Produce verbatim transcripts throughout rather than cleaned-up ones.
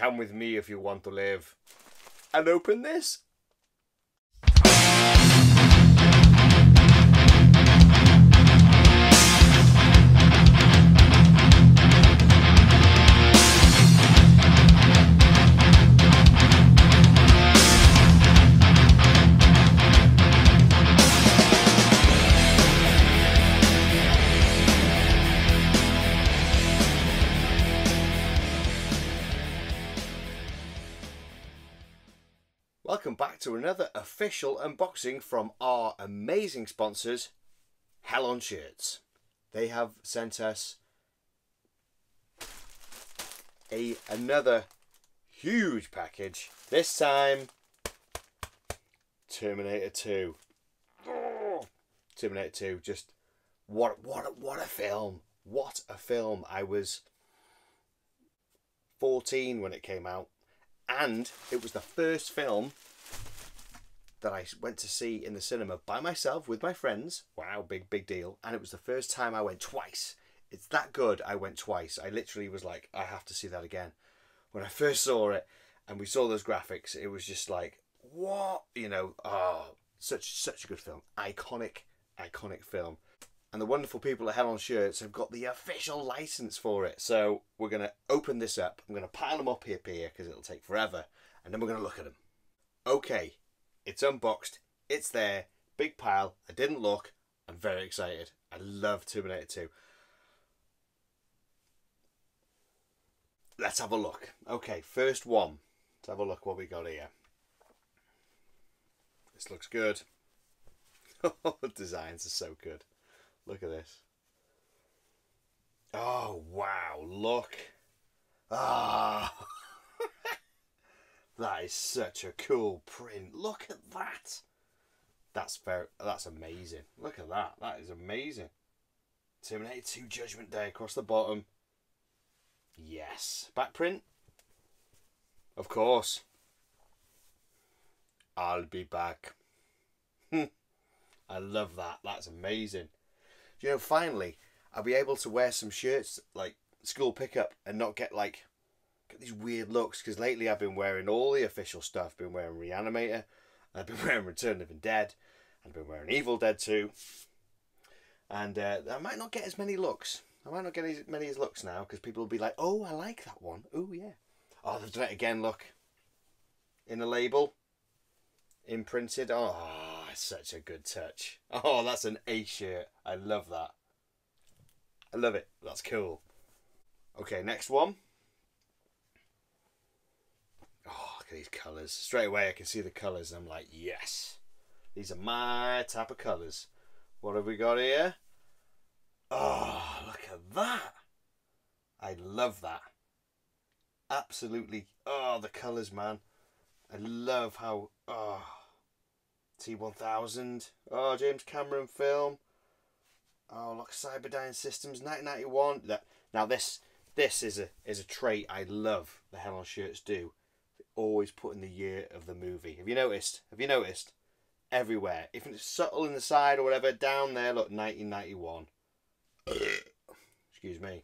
Come with me if you want to live. And open this. Welcome back to another official unboxing from our amazing sponsors, Hell On Shirts. They have sent us a another huge package. This time, Terminator two. Oh, Terminator two. Just what what what a film! What a film! I was fourteen when it came out. And it was the first film that I went to see in the cinema by myself with my friends. Wow, big, big deal. And it was the first time I went twice. It's that good I went twice. I literally was like, I have to see that again. When I first saw it and we saw those graphics, it was just like, what? You know, oh, such, such a good film. Iconic, iconic film. And the wonderful people at Hell On Shirts have got the official license for it. So we're going to open this up. I'm going to pile them up here, here, because it'll take forever. And then we're going to look at them. Okay, it's unboxed. It's there. Big pile. I didn't look. I'm very excited. I love Terminator two. Let's have a look. Okay, first one. Let's have a look what we got here. This looks good. Oh, the designs are so good. Look at this. Oh, wow. Look. Ah. Oh. That is such a cool print. Look at that. That's very, that's amazing. Look at that. That is amazing. Terminator two Judgement Day across the bottom. Yes. Back print. Of course. I'll be back. I love that. That's amazing. You know, finally, I'll be able to wear some shirts, like, school pickup and not get, like, get these weird looks. Because lately I've been wearing all the official stuff. I've been wearing Reanimator. I've been wearing Return of the Living Dead. I've been wearing Evil Dead two. And uh, I might not get as many looks. I might not get as many as looks now. Because people will be like, oh, I like that one. Oh, yeah. Oh, they've done it again, look. In the label. Imprinted. Oh. Such a good touch. Oh, that's an A shirt. I love that. I love it. That's cool. Okay, next one. Oh, look at these colours. Straight away I can see the colours and I'm like, yes. These are my type of colours. What have we got here? Oh, look at that. I love that. Absolutely. Oh, the colours, man. I love how... Oh. T one thousand, oh, James Cameron film. Oh, look, Cyberdyne Systems, nineteen ninety-one. That, now this this is a is a trait I love. The Hell On Shirts do. They always put in the year of the movie. Have you noticed? Have you noticed? Everywhere, if it's subtle in the side or whatever, down there, look, nineteen ninety-one. Excuse me.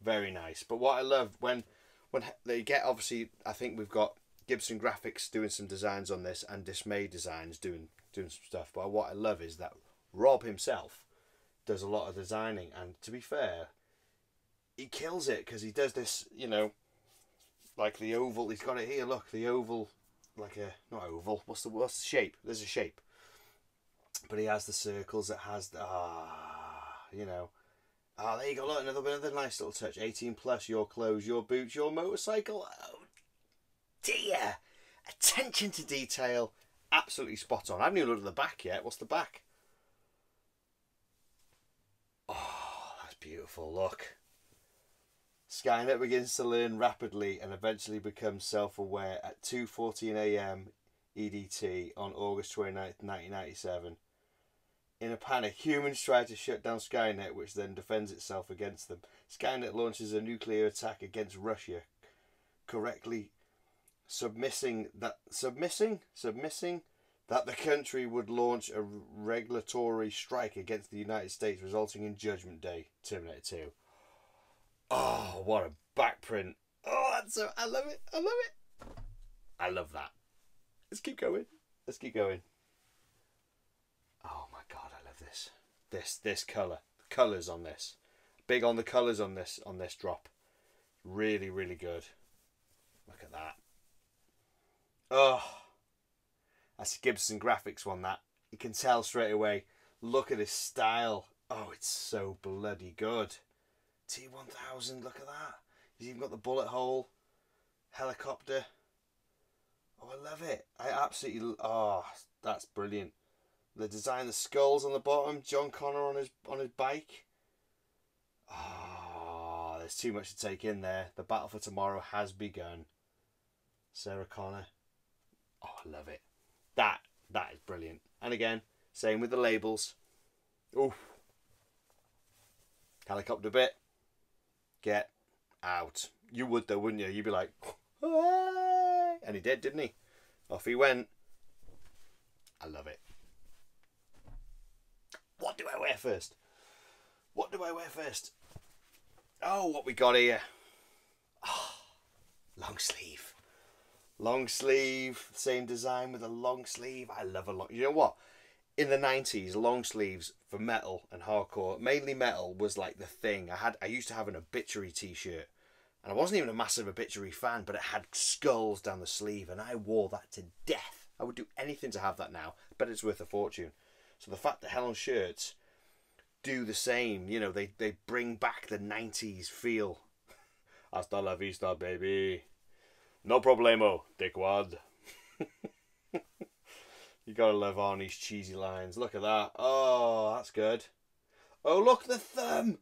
Very nice. But what I love when when they get, obviously, I think we've got Gibson Graphics doing some designs on this and Dismay Designs doing doing some stuff. But what I love is that Rob himself does a lot of designing. And to be fair, he kills it because he does this, you know, like the oval. He's got it here, look, the oval, like a, not oval, what's the, what's the shape? There's a shape. But he has the circles, it has the, ah, you know. Ah, there you go, look, another, another nice little touch. eighteen plus, your clothes, your boots, your motorcycle. Oh, dear, attention to detail, absolutely spot on. I haven't even looked at the back yet. What's the back? Oh, that's beautiful. Look, Skynet begins to learn rapidly and eventually becomes self-aware at two fourteen a m E D T on August twenty-ninth nineteen ninety-seven. In a panic, humans try to shut down Skynet, which then defends itself against them. Skynet launches a nuclear attack against Russia, correctly submissing that submissing submissing that the country would launch a regulatory strike against the United States, resulting in Judgment Day Terminator two. Oh, what a back print. Oh, that's so, I love it. I love it. I love that. Let's keep going. Let's keep going. Oh my God, I love this. This, this colour. Colours on this. Big on the colours on this, on this drop. Really, really good. Look at that. Oh, that's a Gibson Graphics one, that. You can tell straight away. Look at this style. Oh, it's so bloody good. T one thousand, look at that. He's even got the bullet hole. Helicopter. Oh, I love it. I absolutely, oh, that's brilliant. The design, the skulls on the bottom. John Connor on his, on his bike. Oh, there's too much to take in there. The battle for tomorrow has begun. Sarah Connor. Oh, I love it. That, that is brilliant. And again, same with the labels. Oof. Helicopter bit. Get out. You would though, wouldn't you? You'd be like, aah! And he did, didn't he? Off he went. I love it. What do I wear first? What do I wear first? Oh, what we got here. Oh, long sleeve. Long sleeve. Same design with a long sleeve. I love a long... You know what? In the nineties, long sleeves for metal and hardcore, mainly metal, was like the thing. I had, I used to have an Obituary t-shirt, and I wasn't even a massive Obituary fan, but it had skulls down the sleeve, and I wore that to death. I would do anything to have that now, but it's worth a fortune. So the fact that Hell On Shirts do the same, you know, they, they bring back the nineties feel. Hasta la vista, baby. No problemo, dickwad. You gotta love Arnie's cheesy lines. Look at that. Oh, that's good. Oh, look, the thumb.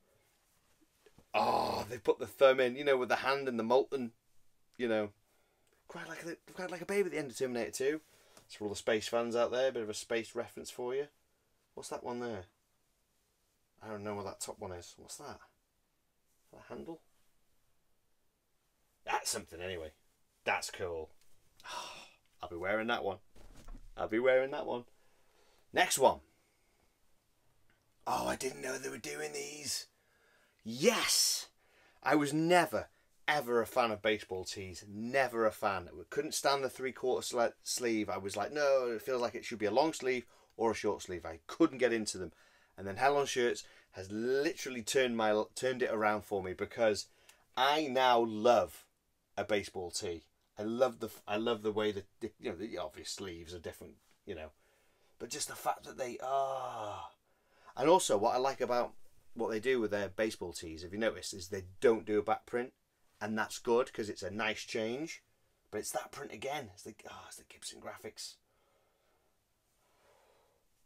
Oh, they put the thumb in, you know, with the hand and the molten, you know. Quite like a, quite like a baby at the end of Terminator two. It's for all the space fans out there. A bit of a space reference for you. What's that one there? I don't know what that top one is. What's that? That handle? That's something anyway. That's cool. Oh, I'll be wearing that one. I'll be wearing that one. Next one. Oh, I didn't know they were doing these. Yes. I was never, ever a fan of baseball tees. Never a fan. I couldn't stand the three-quarter sleeve. I was like, no, it feels like it should be a long sleeve or a short sleeve. I couldn't get into them. And then Hell On Shirts has literally turned, my, turned it around for me, because I now love a baseball tee. I love the I love the way that, you know, the obvious sleeves are different, you know, but just the fact that they are. And also what I like about what they do with their baseball tees, if you notice, is they don't do a back print, and that's good because it's a nice change. But it's that print again. It's the ah, oh, it's the Gibson Graphics.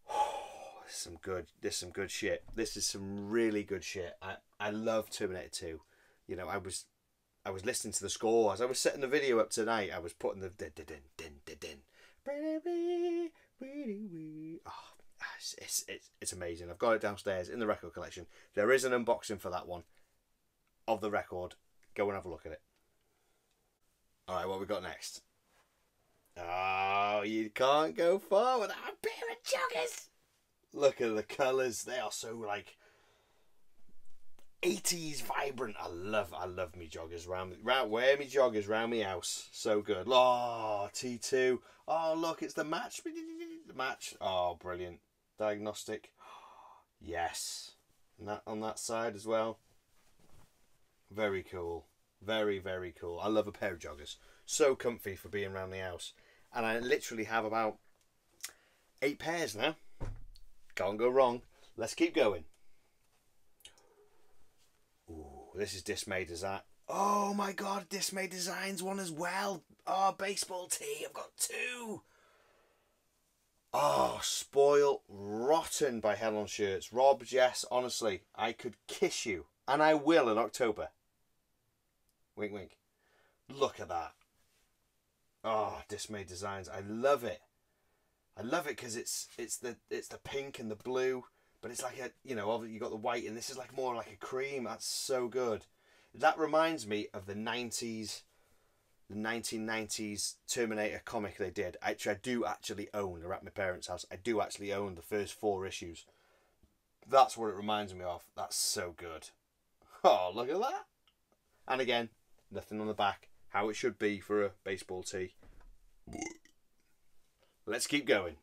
Oh, there's some good. There's some good shit. This is some really good shit. I I love Terminator two. You know, I was. I was listening to the score as I was setting the video up tonight. I was putting the din din din din din. Oh, it's, it's it's it's amazing. I've got it downstairs in the record collection. There is an unboxing for that one of the record. Go and have a look at it. All right, what we got next? Oh, you can't go far without a pair of joggers. Look at the colours. They are so like. eighties vibrant. I love I love me joggers round me round wear me joggers round me house. So good. Oh, T two. Oh look, it's the match. The match. Oh brilliant. Diagnostic. Yes. And that on that side as well. Very cool. Very, very cool. I love a pair of joggers. So comfy for being round the house. And I literally have about eight pairs now. Can't go wrong. Let's keep going. This is Dismay Design. Oh my God, Dismay Designs one as well. Oh, baseball tee. I've got two. Oh, Spoil Rotten by Hell On Shirts. Rob, Jess, honestly, I could kiss you. And I will in October. Wink, wink. Look at that. Oh, Dismay Designs. I love it. I love it because it's it's the it's the pink and the blue. But it's like a, you know, you've got the white, and this is like more like a cream. That's so good. That reminds me of the nineties, the nineteen nineties Terminator comic they did. Actually, I do actually own, they're at my parents' house. I do actually own the first four issues. That's what it reminds me of. That's so good. Oh, look at that. And again, nothing on the back, how it should be for a baseball tee. Let's keep going.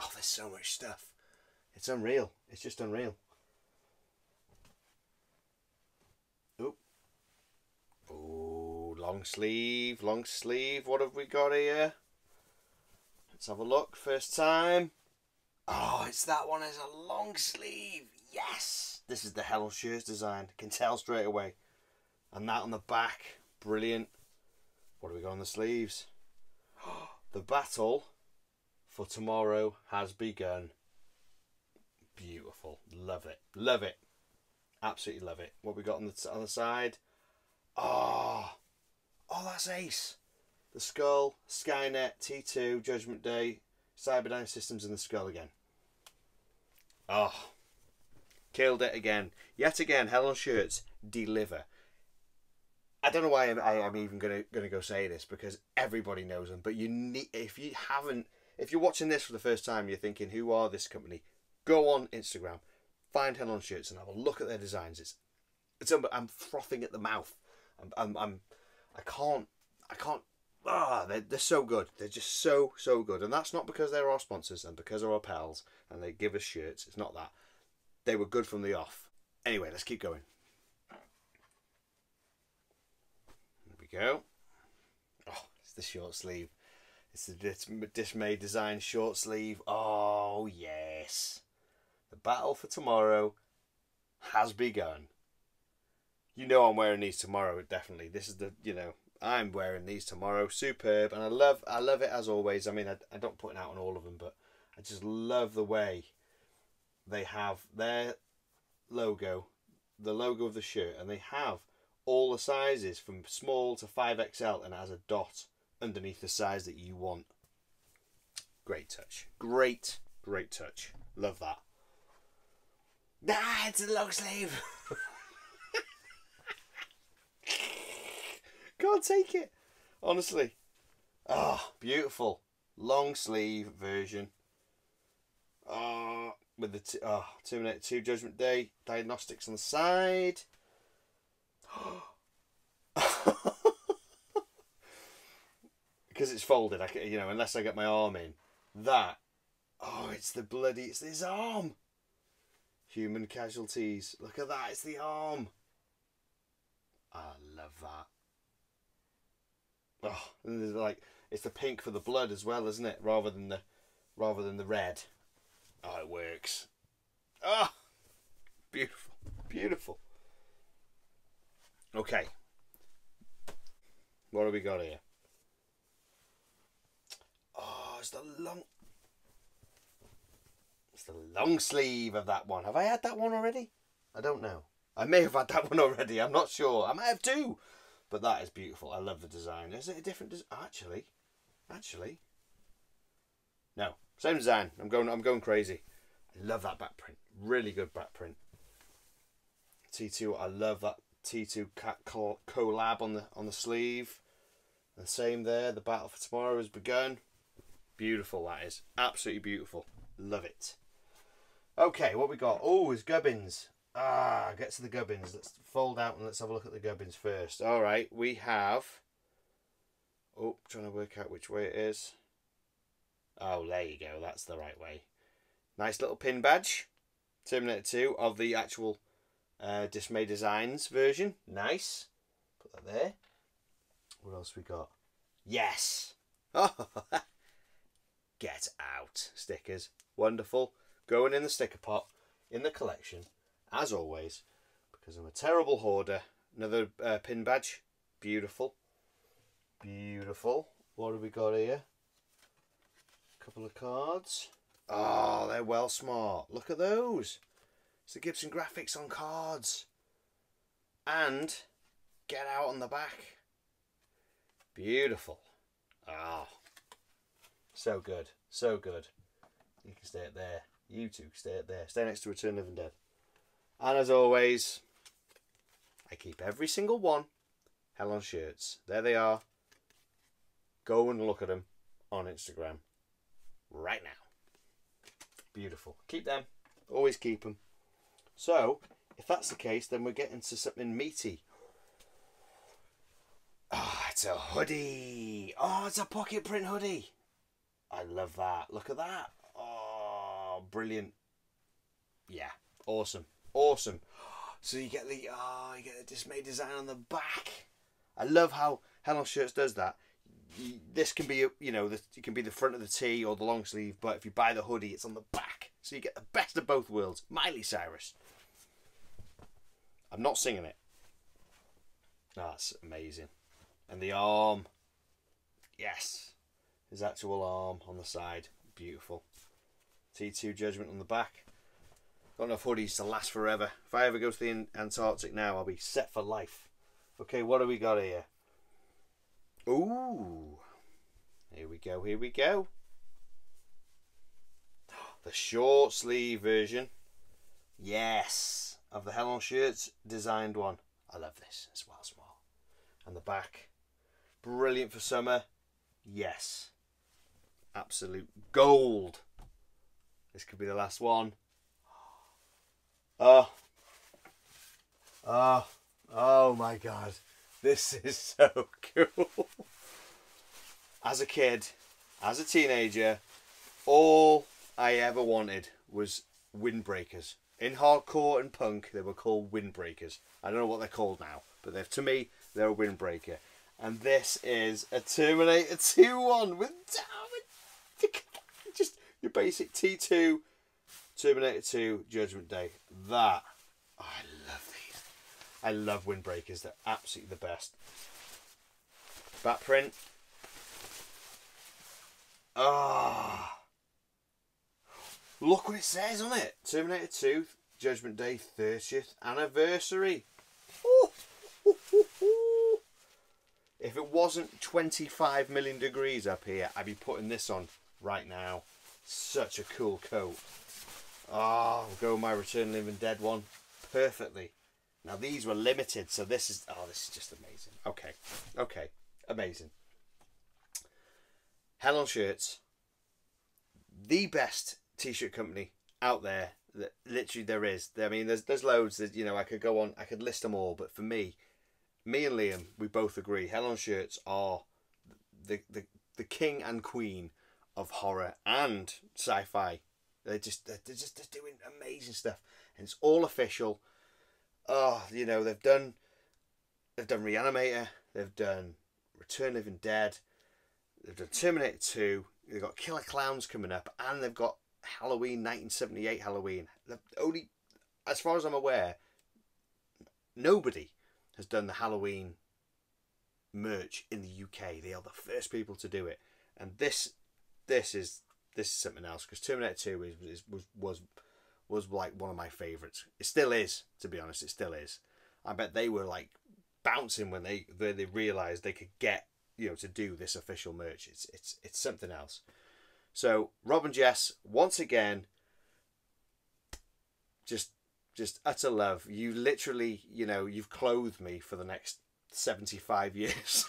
Oh, there's so much stuff. It's unreal. It's just unreal. Oh. Oh, long sleeve, long sleeve. What have we got here? Let's have a look. First time. Oh, it's that one. It's a long sleeve. Yes. This is the Hell On Shirts design. Can tell straight away. And that on the back. Brilliant. What have we got on the sleeves? The battle for tomorrow has begun. Beautiful. Love it. Love it. Absolutely love it. What we got on the on the side? Oh, oh, that's ace. The skull, Skynet, T two, Judgement Day, Cyberdyne systems, and the skull again. Oh, killed it again. Yet again, Hell On Shirts deliver. I don't know why I'm, I, I'm even gonna gonna go say this, because everybody knows them. But you need, if you haven't, if you're watching this for the first time, you're thinking, who are this company? Go on Instagram, find Hell On Shirts, and have a look at their designs. It's, it's. I'm frothing at the mouth. I'm, I'm, I'm I can't, I can't. Ah, they're, they're so good. They're just so, so good. And that's not because they're our sponsors and because they're our pals and they give us shirts. It's not that. They were good from the off. Anyway, let's keep going. There we go. Oh, it's the short sleeve. It's the Dismay Design short sleeve. Oh, yes. The battle for tomorrow has begun. You know I'm wearing these tomorrow, definitely. This is the, you know, I'm wearing these tomorrow. Superb. And I love I love it as always. I mean, I, I don't put it out on all of them, but I just love the way they have their logo, the logo of the shirt, and they have all the sizes from small to five X L, and it has a dot underneath the size that you want. Great touch. Great, great touch. Love that. Ah, it's a long sleeve. Can't take it, honestly. Oh, beautiful long sleeve version. Oh, with the t oh, Terminator two Judgment Day diagnostics on the side. Because it's folded, I can, you know, unless I get my arm in that. Oh, it's the bloody, it's his arm. Human casualties. Look at that. It's the arm. I love that. Oh, and there's like, it's the pink for the blood as well, isn't it? Rather than the, rather than the red. Oh, it works. Ah, oh, beautiful, beautiful. Okay, what have we got here? Oh, it's the long, it's the long sleeve of that one. Have I had that one already? I don't know. I may have had that one already. I'm not sure. I might have two. But that is beautiful. I love the design. Is it a different design? Actually, actually, no, same design. I'm going. I'm going crazy. I love that back print. Really good back print. T two. I love that T two collab on the on the sleeve. The same there. The battle for tomorrow has begun. Beautiful. That is absolutely beautiful. Love it. Okay, what we got? Oh, is gubbins. Ah, get to the gubbins. Let's fold out and let's have a look at the gubbins first. All right, we have... Oh, trying to work out which way it is. Oh, there you go. That's the right way. Nice little pin badge. Terminator two of the actual uh, Dismay Designs version. Nice. Put that there. What else we got? Yes. Oh, get out. Stickers. Wonderful. Going in the sticker pot in the collection. As always, because I'm a terrible hoarder. Another uh, pin badge. Beautiful. Beautiful. What have we got here? A couple of cards. Oh, they're well smart. Look at those. It's the Gibson Graphics on cards. And Get Out on the back. Beautiful. Oh, so good. So good. You can stay up there. You two can stay up there. Stay next to Return Living Dead. And as always, I keep every single one Hell On Shirts. There they are. Go and look at them on Instagram right now. Beautiful. Keep them. Always keep them. So, if that's the case, then we're getting to something meaty. It's a hoodie. Oh, it's a pocket print hoodie. I love that. Look at that. Oh, brilliant. Yeah, awesome. Awesome. So you get the oh, you get the Dismay design on the back. I love how Hell On Shirts does that. This can be, you know, the, it can be the front of the tee or the long sleeve, but if you buy the hoodie, it's on the back. So you get the best of both worlds. Miley Cyrus. I'm not singing it. Oh, that's amazing. And the arm. Yes. His actual arm on the side. Beautiful. T two Judgement on the back. Got enough hoodies to last forever. If I ever go to the Antarctic now, I'll be set for life. Okay, what do we got here? Ooh. Here we go, here we go. The short sleeve version. Yes. Of the Hell On Shirts designed one. I love this. It's well small. And the back. Brilliant for summer. Yes. Absolute gold. This could be the last one. Oh. Oh. Oh my God. This is so cool. As a kid, as a teenager, all I ever wanted was windbreakers. In hardcore and punk, they were called windbreakers. I don't know what they're called now, but they're, to me, they're a windbreaker. And this is a Terminator two one with just your basic T two Terminator two Judgement Day. That, oh, I love these. I love windbreakers. They're absolutely the best. Back print. Ah. Oh. Look what it says on it. Terminator two, Judgement Day thirtieth anniversary. Ooh, ooh, ooh, ooh. If it wasn't twenty-five million degrees up here, I'd be putting this on right now. Such a cool coat. Oh, I'll go with my Return of the Living Dead one perfectly. Now, these were limited, so this is... Oh, this is just amazing. Okay, okay, amazing. Hell On Shirts. The best t-shirt company out there that literally there is. I mean, there's there's loads that, you know, I could go on, I could list them all, but for me, me and Liam, we both agree Hell On Shirts are the the, the king and queen of horror and sci-fi. They're just they're just they're doing amazing stuff, and it's all official. Oh, you know, they've done they've done Reanimator, they've done Return of the Living Dead, they've done Terminator two, they've got Killer Clowns coming up, and they've got Halloween, nineteen seventy-eight Halloween. The only, as far as I'm aware, nobody has done the Halloween merch in the U K. They are the first people to do it, and this this is this is something else, because Terminator two is, is was was was like one of my favorites. It still is, to be honest. It still is. I bet they were like bouncing when they they, they realized they could get, you know, to do this official merch. It's it's it's something else. So Rob and Jess, once again, just just utter love. You literally, you know, you've clothed me for the next seventy-five years.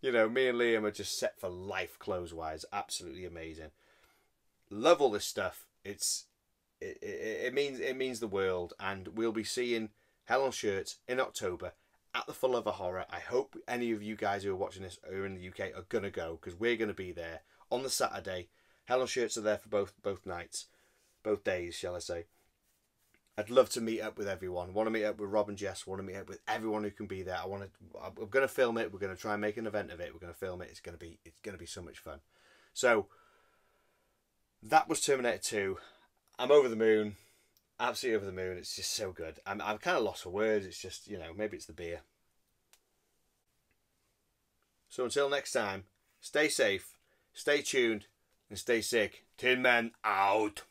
You know, me and Liam are just set for life clothes-wise. Absolutely amazing. Love all this stuff. It's it, it, it means it means the world, and we'll be seeing Hell On Shirts in October. At the Full of a Horror. I hope any of you guys who are watching this who are in the U K are going to go, because we're going to be there on the Saturday. Hell On Shirts are there for both both nights, both days, shall I say. I'd love to meet up with everyone. Want to meet up with Rob and Jess. Want to meet up with everyone who can be there. I want to. I'm going to film it. We're going to try and make an event of it. We're going to film it. It's going to be. It's going to be so much fun. So that was Terminator two. I'm over the moon. Absolutely over the moon. It's just so good. I'm, I'm kind of lost for words. It's just, you know, maybe it's the beer. So until next time, stay safe, stay tuned, and stay sick. Tin Men out.